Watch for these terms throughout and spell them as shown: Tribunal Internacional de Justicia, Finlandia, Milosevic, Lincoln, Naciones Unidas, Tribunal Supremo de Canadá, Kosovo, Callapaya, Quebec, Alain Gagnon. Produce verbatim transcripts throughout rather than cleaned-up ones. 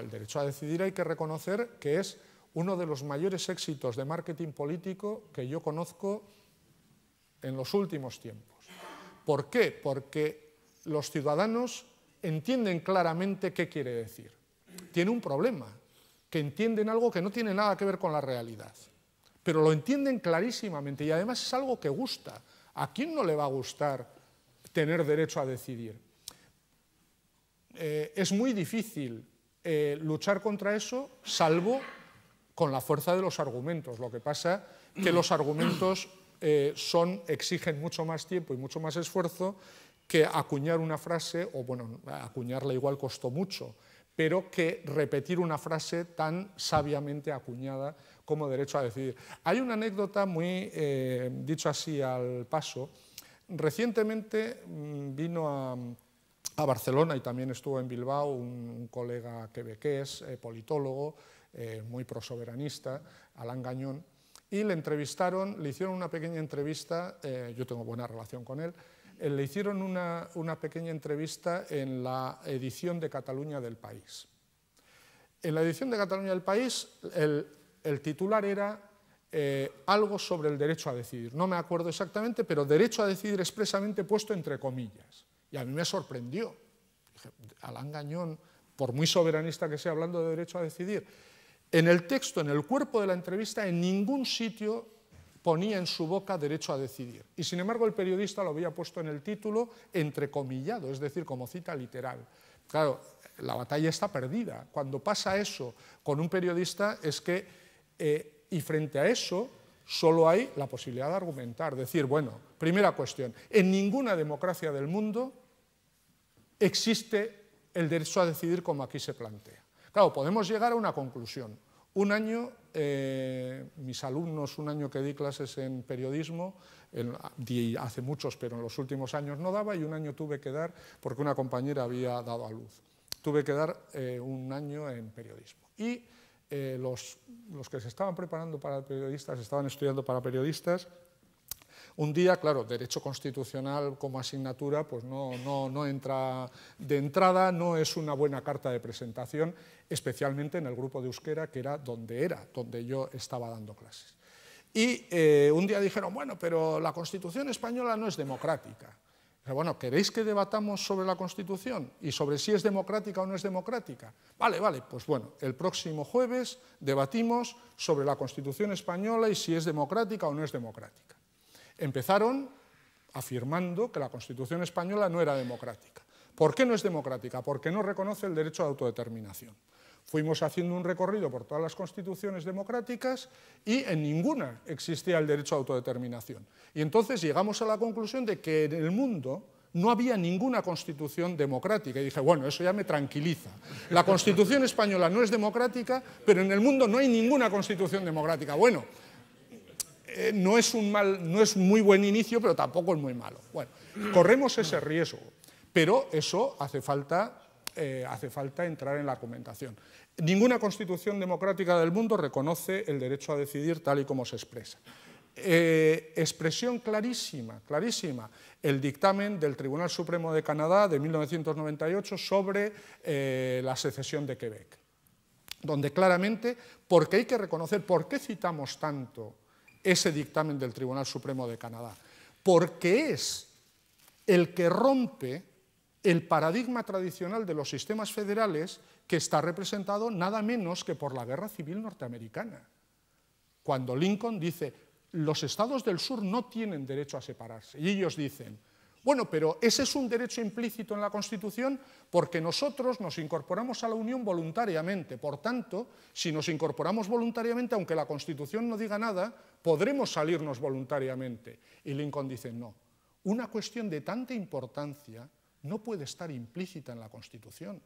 El derecho a decidir hay que reconocer que es uno de los mayores éxitos de marketing político que yo conozco en los últimos tiempos. ¿Por qué? Porque los ciudadanos entienden claramente qué quiere decir. Tiene un problema, que entienden algo que no tiene nada que ver con la realidad, pero lo entienden clarísimamente y además es algo que gusta. ¿A quién no le va a gustar tener derecho a decidir? Eh, es muy difícil eh, luchar contra eso, salvo con la fuerza de los argumentos. Lo que pasa es que los argumentos eh, son, exigen mucho más tiempo y mucho más esfuerzo que acuñar una frase, o bueno, acuñarla igual costó mucho, pero que repetir una frase tan sabiamente acuñada como derecho a decidir. Hay una anécdota muy, eh, dicho así al paso. Recientemente vino a, a Barcelona y también estuvo en Bilbao un, un colega quebequés, eh, politólogo, eh, muy prosoberanista, Alain Gagnon, y le entrevistaron, le hicieron una pequeña entrevista, eh, yo tengo buena relación con él, le hicieron una, una pequeña entrevista en la edición de Cataluña del País. En la edición de Cataluña del País, el, el titular era eh, algo sobre el derecho a decidir. No me acuerdo exactamente, pero derecho a decidir expresamente puesto entre comillas. Y a mí me sorprendió. Dije, Alain Gagnon, por muy soberanista que sea, hablando de derecho a decidir. En el texto, en el cuerpo de la entrevista, en ningún sitio ponía en su boca derecho a decidir. Y sin embargo el periodista lo había puesto en el título entrecomillado, es decir, como cita literal. Claro, la batalla está perdida. Cuando pasa eso con un periodista es que, eh, y frente a eso, solo hay la posibilidad de argumentar. Decir, bueno, primera cuestión, en ninguna democracia del mundo existe el derecho a decidir como aquí se plantea. Claro, podemos llegar a una conclusión. Un año, eh, mis alumnos, un año que di clases en periodismo, en, di hace muchos, pero en los últimos años no daba, y un año tuve que dar, porque una compañera había dado a luz, tuve que dar eh, un año en periodismo. Y eh, los, los que se estaban preparando para periodistas, estaban estudiando para periodistas, un día, claro, derecho constitucional como asignatura, pues no, no, no entra de entrada, no es una buena carta de presentación, especialmente en el grupo de euskera, que era donde era, donde yo estaba dando clases. Y eh, un día dijeron, bueno, pero la Constitución española no es democrática. Pero bueno, ¿queréis que debatamos sobre la Constitución y sobre si es democrática o no es democrática? Vale, vale, pues bueno, el próximo jueves debatimos sobre la Constitución española y si es democrática o no es democrática. Empezaron afirmando que la Constitución española no era democrática. ¿Por qué no es democrática? Porque no reconoce el derecho a autodeterminación. Fuimos haciendo un recorrido por todas las constituciones democráticas y en ninguna existía el derecho a autodeterminación. Y entonces llegamos a la conclusión de que en el mundo no había ninguna constitución democrática. Y dije, bueno, eso ya me tranquiliza. La Constitución española no es democrática, pero en el mundo no hay ninguna constitución democrática. Bueno, Eh, no es un mal, no es muy buen inicio, pero tampoco es muy malo. Bueno, corremos ese riesgo, pero eso hace falta, eh, hace falta entrar en la argumentación. Ninguna constitución democrática del mundo reconoce el derecho a decidir tal y como se expresa. Eh, expresión clarísima, clarísima, el dictamen del Tribunal Supremo de Canadá de mil novecientos noventa y ocho sobre eh, la secesión de Quebec, donde claramente, porque hay que reconocer, ¿por qué citamos tanto ese dictamen del Tribunal Supremo de Canadá? Porque es el que rompe el paradigma tradicional de los sistemas federales, que está representado nada menos que por la Guerra Civil norteamericana. Cuando Lincoln dice, los estados del sur no tienen derecho a separarse, y ellos dicen, bueno, pero ese es un derecho implícito en la Constitución porque nosotros nos incorporamos a la Unión voluntariamente. Por tanto, si nos incorporamos voluntariamente, aunque la Constitución no diga nada, podremos salirnos voluntariamente. Y Lincoln dice, no, una cuestión de tanta importancia no puede estar implícita en la Constitución.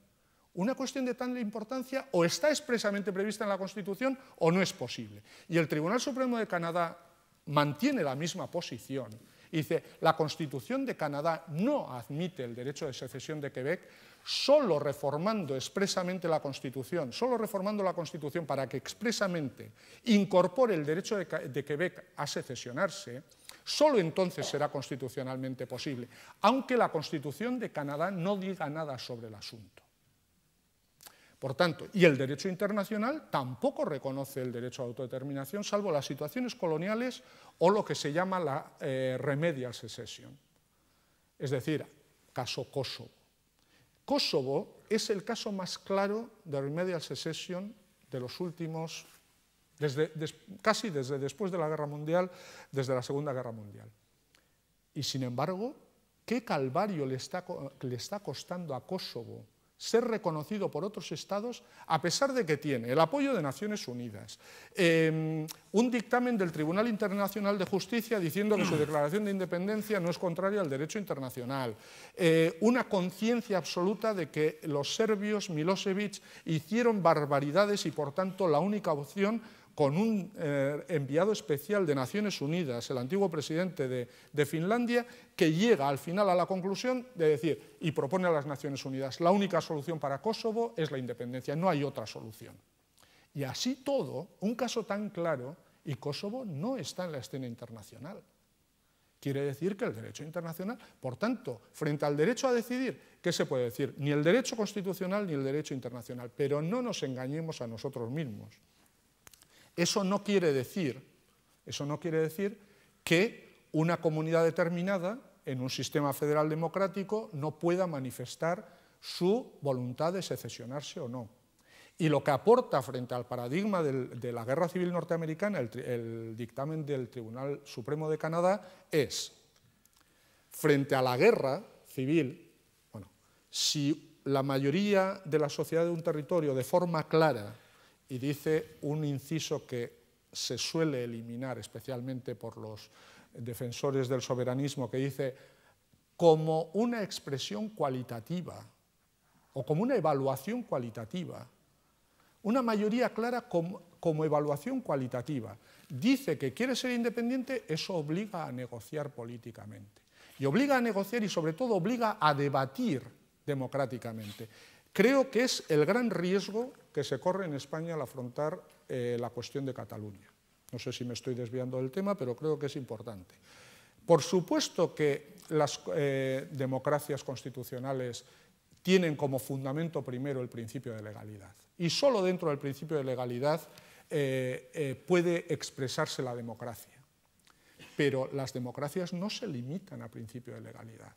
Una cuestión de tanta importancia o está expresamente prevista en la Constitución o no es posible. Y el Tribunal Supremo de Canadá mantiene la misma posición. Dice, la Constitución de Canadá no admite el derecho de secesión de Quebec, solo reformando expresamente la Constitución, solo reformando la Constitución para que expresamente incorpore el derecho de, de Quebec a secesionarse, solo entonces será constitucionalmente posible, aunque la Constitución de Canadá no diga nada sobre el asunto. Por tanto, y el derecho internacional tampoco reconoce el derecho a autodeterminación, salvo las situaciones coloniales o lo que se llama la eh, remedial secession. Es decir, caso Kosovo. Kosovo es el caso más claro de remedial secession de los últimos, desde, des, casi desde después de la Guerra Mundial, desde la Segunda Guerra Mundial. Y sin embargo, ¿qué calvario le está, le está costando a Kosovo ser reconocido por otros estados, a pesar de que tiene el apoyo de Naciones Unidas, eh, un dictamen del Tribunal Internacional de Justicia diciendo que su declaración de independencia no es contraria al derecho internacional, eh, una conciencia absoluta de que los serbios, Milosevic, hicieron barbaridades y por tanto la única opción, con un eh, enviado especial de Naciones Unidas, el antiguo presidente de, de Finlandia, que llega al final a la conclusión de decir, y propone a las Naciones Unidas, la única solución para Kosovo es la independencia, no hay otra solución. Y así todo, un caso tan claro, y Kosovo no está en la escena internacional. Quiere decir que el derecho internacional, por tanto, frente al derecho a decidir, ¿qué se puede decir? Ni el derecho constitucional ni el derecho internacional, pero no nos engañemos a nosotros mismos. Eso no quiere decir, eso no quiere decir que una comunidad determinada en un sistema federal democrático no pueda manifestar su voluntad de secesionarse o no. Y lo que aporta frente al paradigma del, de la guerra civil norteamericana el, el dictamen del Tribunal Supremo de Canadá es, frente a la guerra civil, bueno, si la mayoría de la sociedad de un territorio de forma clara, y dice un inciso que se suele eliminar, especialmente por los defensores del soberanismo, que dice como una expresión cualitativa o como una evaluación cualitativa, una mayoría clara como, como evaluación cualitativa, dice que quiere ser independiente, eso obliga a negociar políticamente. Y obliga a negociar y sobre todo obliga a debatir democráticamente. Creo que es el gran riesgo que se corre en España al afrontar eh, la cuestión de Cataluña. No sé si me estoy desviando del tema, pero creo que es importante. Por supuesto que las eh, democracias constitucionales tienen como fundamento primero el principio de legalidad. Y solo dentro del principio de legalidad eh, eh, puede expresarse la democracia. Pero las democracias no se limitan a principio de legalidad,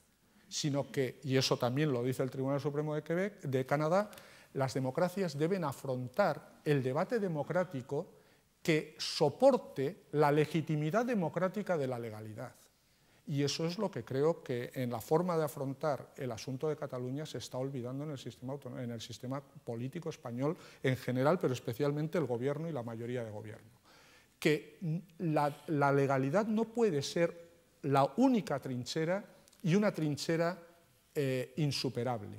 sino que, y eso también lo dice el Tribunal Supremo de Quebec, de Canadá, las democracias deben afrontar el debate democrático que soporte la legitimidad democrática de la legalidad. Y eso es lo que creo que en la forma de afrontar el asunto de Cataluña se está olvidando en el sistema, en el sistema político español en general, pero especialmente el gobierno y la mayoría de gobierno. Que la, la legalidad no puede ser la única trinchera y una trinchera eh, insuperable.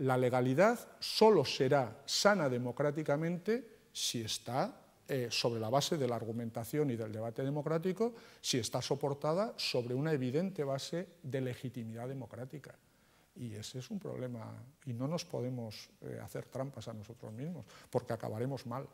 La legalidad solo será sana democráticamente si está eh, sobre la base de la argumentación y del debate democrático, si está soportada sobre una evidente base de legitimidad democrática. Y ese es un problema, y no nos podemos eh, hacer trampas a nosotros mismos, porque acabaremos mal.